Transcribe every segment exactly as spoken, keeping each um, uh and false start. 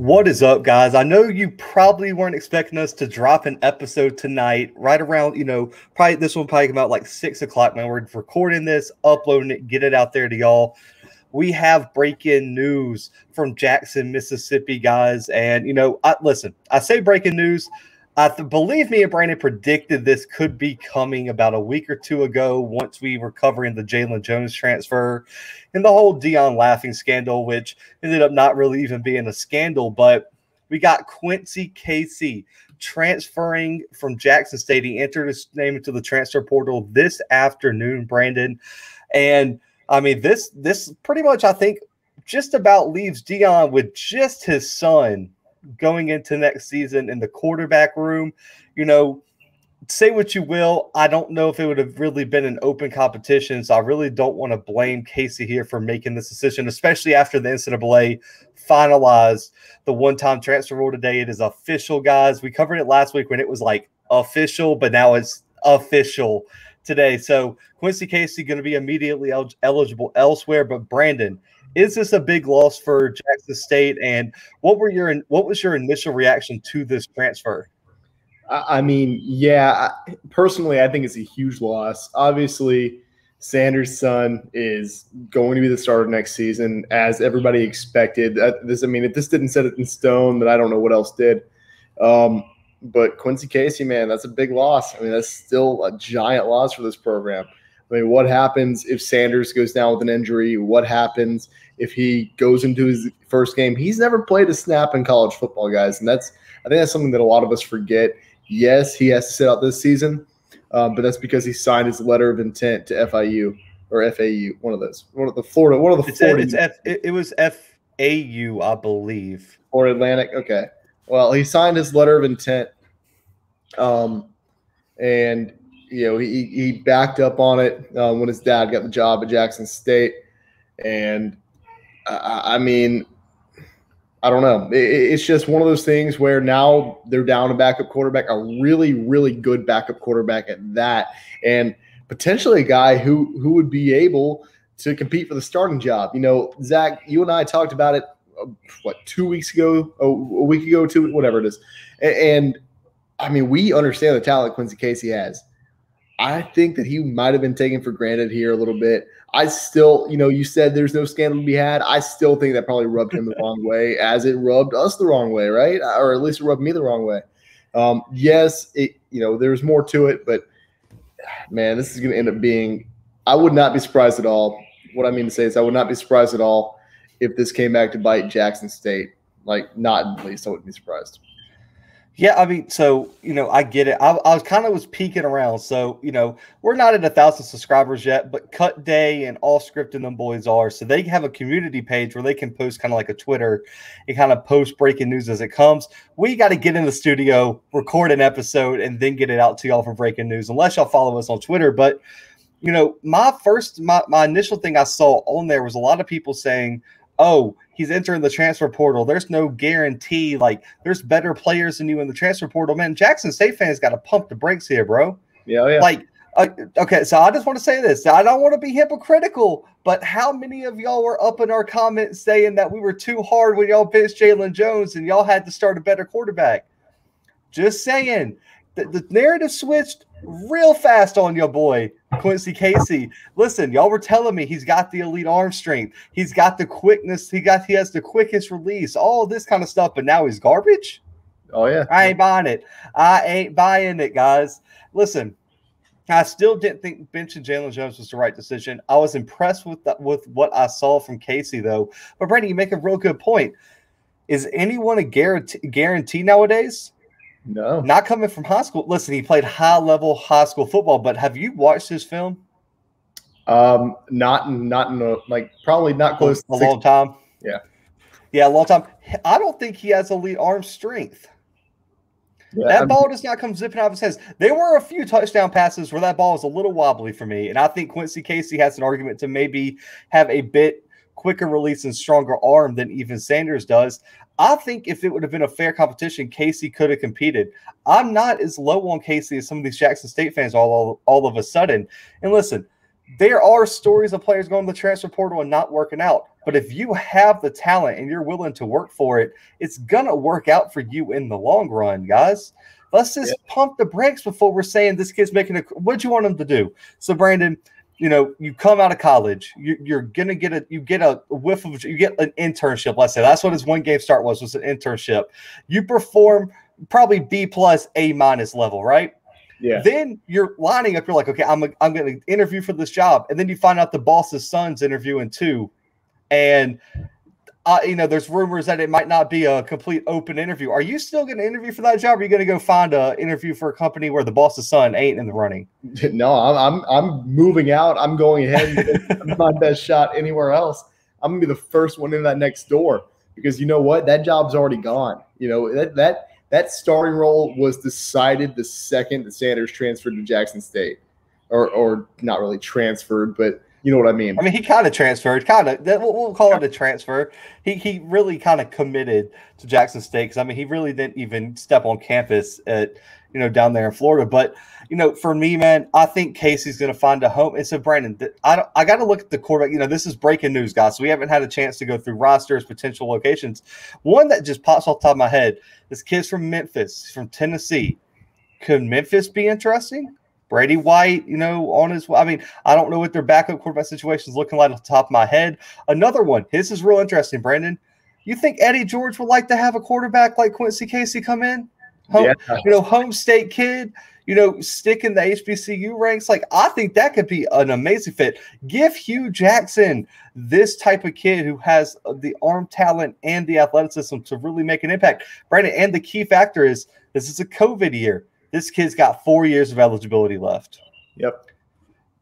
What is up, guys? I know you probably weren't expecting us to drop an episode tonight, right around, you know, probably this one probably come out like six o'clock when we're recording this, uploading it, get it out there to y'all. We have breaking news from Jackson, Mississippi, guys. And, you know, I, listen, I say breaking news. I believe me and Brandon predicted this could be coming about a week or two ago once we were covering the Jaylen Jones transfer and the whole Deion laughing scandal, which ended up not really even being a scandal. But we got Quincy Casey transferring from Jackson State. He entered his name into the transfer portal this afternoon, Brandon. And, I mean, this this pretty much, I think, just about leaves Deion with just his son going into next season in the quarterback room. You know, say what you will, I don't know if it would have really been an open competition, so I really don't want to blame Casey here for making this decision, especially after the N C double A finalized the one-time transfer rule today. It is official, guys. We covered it last week when it was like official, but now it's official today. So Quincy Casey going to be immediately el- eligible elsewhere. But Brandon, is this a big loss for Jackson State? And what were your what was your initial reaction to this transfer? I mean, yeah, personally, I think it's a huge loss. Obviously, Sanders' son is going to be the starter next season, as everybody expected. This, I mean, if this didn't set it in stone, then I don't know what else did. Um, but Quincy Casey, man, that's a big loss. I mean, that's still a giant loss for this program. I mean, what happens if Sanders goes down with an injury? What happens if he goes into his first game? He's never played a snap in college football, guys, and that's I think that's something that a lot of us forget. Yes, he has to sit out this season, um, but that's because he signed his letter of intent to F I U or F A U, one of those, one of the Florida, one of the Florida. It's, it's F, it, it was F A U, I believe, or Atlantic. Okay, well, he signed his letter of intent, um, and. You know, he he backed up on it uh, when his dad got the job at Jackson State. And, uh, I mean, I don't know. It, it's just one of those things where now they're down a backup quarterback, a really, really good backup quarterback at that, and potentially a guy who, who would be able to compete for the starting job. You know, Zach, you and I talked about it, what, two weeks ago, a week ago, two, whatever it is. And, and I mean, we understand the talent Quincy Casey has. I think that he might have been taken for granted here a little bit. I still, you know, you said there's no scandal to be had. I still think that probably rubbed him the wrong way, as it rubbed us the wrong way, right? Or at least it rubbed me the wrong way. Um, yes, it, you know, there's more to it, but, man, this is going to end up being – I would not be surprised at all. What I mean to say is I would not be surprised at all if this came back to bite Jackson State. Like, not at least I wouldn't be surprised. Yeah, I mean, so, you know, I get it. I, I was kind of was peeking around. So, you know, we're not at a thousand subscribers yet, but Cut Day and All Script and them boys are. So they have a community page where they can post kind of like a Twitter and kind of post breaking news as it comes. We got to get in the studio, record an episode, and then get it out to y'all for breaking news, unless y'all follow us on Twitter. But, you know, my first, my, my initial thing I saw on there was a lot of people saying, oh, he's entering the transfer portal. There's no guarantee. Like, there's better players than you in the transfer portal. Man, Jackson State fans got to pump the brakes here, bro. Yeah, yeah. Like, uh, okay, so I just want to say this. I don't want to be hypocritical, but how many of y'all were up in our comments saying that we were too hard when y'all benched Jaylen Jones and y'all had to start a better quarterback? Just saying. The, the narrative switched real fast on your boy, Quincy Casey. Listen, y'all were telling me he's got the elite arm strength. He's got the quickness. He got he has the quickest release, all this kind of stuff, but now he's garbage? Oh, yeah. I ain't buying it. I ain't buying it, guys. Listen, I still didn't think benching Jaylen Jones was the right decision. I was impressed with, the, with what I saw from Casey, though. But, Brady, you make a real good point. Is anyone a guarantee, guarantee nowadays? No. Not coming from high school. Listen, he played high-level high school football, but have you watched his film? Um, not, not in a, like, probably not close to a long time. Yeah. Yeah, a long time. I don't think he has elite arm strength. Yeah, that I'm, ball does not come zipping out of his hands. There were a few touchdown passes where that ball was a little wobbly for me, and I think Quincy Casey has an argument to maybe have a bit quicker release and stronger arm than even Sanders does. I think if it would have been a fair competition, Casey could have competed. I'm not as low on Casey as some of these Jackson State fans all, all, all of a sudden. And listen, there are stories of players going to the transfer portal and not working out. But if you have the talent and you're willing to work for it, it's going to work out for you in the long run, guys. Let's just yeah. pump the brakes before we're saying this kid's making a – what do you want him to do? So, Brandon, you know, you come out of college. You, you're going to get a – you get a whiff of – you get an internship, let's say. That's what his one-game start was, was an internship. You perform probably B-plus, A-minus level, right? Yeah. Then you're lining up. You're like, okay, I'm, a, I'm going to interview for this job. And then you find out the boss's son's interviewing too. And, uh, you know, there's rumors that it might not be a complete open interview. Are you still going to interview for that job? Or are you going to go find an interview for a company where the boss's son ain't in the running? No, I'm, I'm, I'm moving out. I'm going ahead and my best shot anywhere else. I'm going to be the first one in that next door because you know what? That job's already gone. You know, that, that, that starting role was decided the second that Sanders transferred to Jackson State, or or not really transferred, but you know what I mean. I mean, he kind of transferred, kind of. We'll call it a transfer. He he really kind of committed to Jackson State because I mean, he really didn't even step on campus at you know down there in Florida. But you know, for me, man, I think Casey's going to find a home. And so, Brandon, I don't, I got to look at the quarterback. You know, this is breaking news, guys. So we haven't had a chance to go through rosters, potential locations. One that just pops off the top of my head. This kid's from Memphis, from Tennessee. Could Memphis be interesting? Brady White, you know, on his – I mean, I don't know what their backup quarterback situation is looking like off the top of my head. Another one. This is real interesting, Brandon. You think Eddie George would like to have a quarterback like Quincy Casey come in? Home, yeah. You know, home state kid, you know, stick in the H B C U ranks. Like, I think that could be an amazing fit. Give Hugh Jackson this type of kid who has the arm talent and the athleticism to really make an impact. Brandon, and the key factor is this is a COVID year. This kid's got four years of eligibility left. Yep.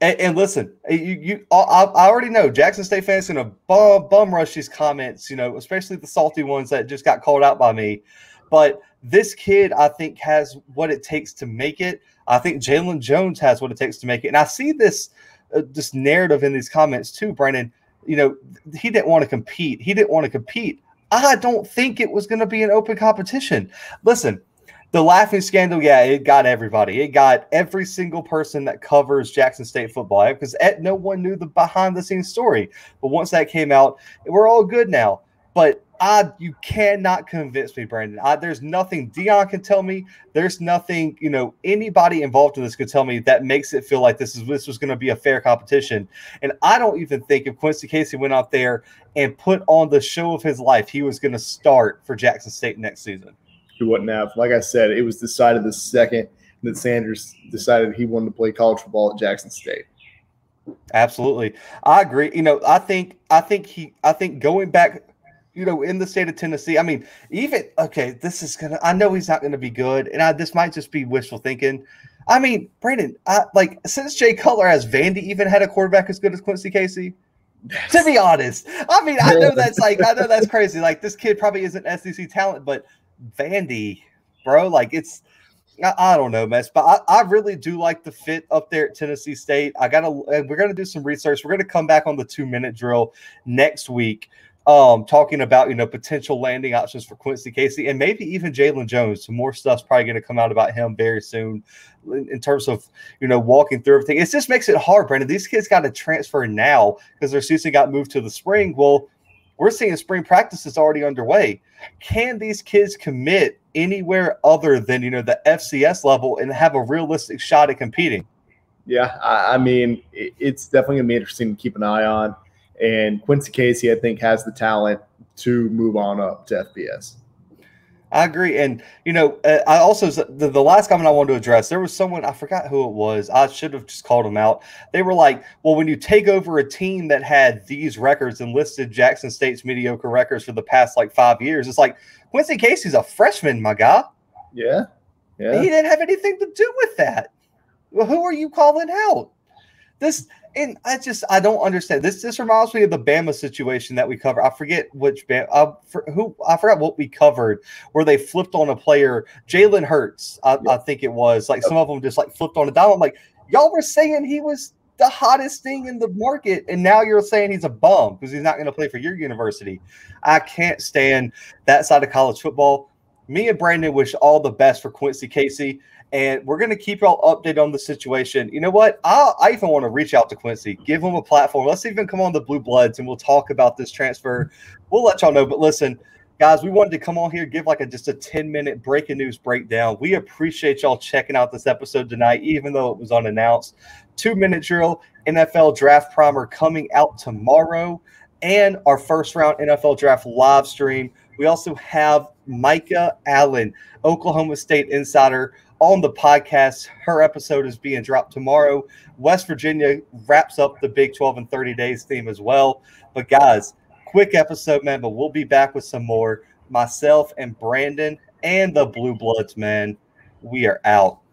And, and listen, you, you, I, I already know Jackson State fans are going to bum, bum rush these comments, you know, especially the salty ones that just got called out by me. But this kid, I think, has what it takes to make it. I think Jaylen Jones has what it takes to make it. And I see this uh, this narrative in these comments too, Brandon. You know, he didn't want to compete. He didn't want to compete. I don't think it was going to be an open competition. Listen, the laughing scandal, yeah, it got everybody. It got every single person that covers Jackson State football because no one knew the behind-the-scenes story. But once that came out, we're all good now. But I, you cannot convince me, Brandon. I, there's nothing Deion can tell me. There's nothing, you know, anybody involved in this could tell me that makes it feel like this is this was going to be a fair competition. And I don't even think if Quincy Casey went out there and put on the show of his life, he was going to start for Jackson State next season. He wouldn't have. Like I said, it was decided the second that Sanders decided he wanted to play college football at Jackson State. Absolutely, I agree. You know, I think, I think he, I think going back. You know, in the state of Tennessee, I mean, even okay, this is gonna. I know he's not gonna be good, and I, this might just be wishful thinking. I mean, Brandon, I, like since Jay Cutler has Vandy even had a quarterback as good as Quincy Casey? To be honest, I mean, I know that's like, I know that's crazy. Like this kid probably isn't S E C talent, but Vandy, bro, like it's. I, I don't know, Mess, but I, I really do like the fit up there at Tennessee State. I gotta. We're gonna do some research. We're gonna come back on the two minute drill next week. Um, talking about, you know, potential landing options for Quincy Casey and maybe even Jaylen Jones. Some more stuff's probably going to come out about him very soon in, in terms of, you know, walking through everything. It just makes it hard, Brandon. These kids got to transfer now because their season got moved to the spring. Well, we're seeing spring practice is already underway. Can these kids commit anywhere other than, you know, the F C S level and have a realistic shot at competing? Yeah, I, I mean, it, it's definitely going to be interesting to keep an eye on. And Quincy Casey, I think, has the talent to move on up to F B S. I agree. And, you know, I also – the last comment I wanted to address, there was someone – I forgot who it was. I should have just called them out. They were like, well, when you take over a team that had these records and listed Jackson State's mediocre records for the past, like, five years, it's like, Quincy Casey's a freshman, my guy. Yeah. Yeah. He didn't have anything to do with that. Well, who are you calling out? This – And I just I don't understand this. This reminds me of the Bama situation that we covered. I forget which Bama, I, for, who I forgot what we covered, where they flipped on a player, Jalen Hurts. I, yep. I think it was like yep. some of them just like flipped on a dime. I'm like, y'all were saying he was the hottest thing in the market, and now you're saying he's a bum because he's not going to play for your university. I can't stand that side of college football. Me and Brandon wish all the best for Quincy Casey. and we're going to keep y'all updated on the situation. You know what? I'll, I even want to reach out to Quincy, give him a platform. Let's even come on the Blue Bloods, and we'll talk about this transfer. We'll let y'all know. But listen, guys, we wanted to come on here, give like a just a ten-minute breaking news breakdown. We appreciate y'all checking out this episode tonight, even though it was unannounced. Two-minute drill, N F L draft primer coming out tomorrow, and our first-round N F L draft live stream. We also have Micah Allen, Oklahoma State insider, on the podcast. Her episode is being dropped tomorrow. West Virginia wraps up the Big twelve in thirty days theme as well. But, guys, quick episode, man, but we'll be back with some more. Myself and Brandon and the Blue Bloods, man, we are out.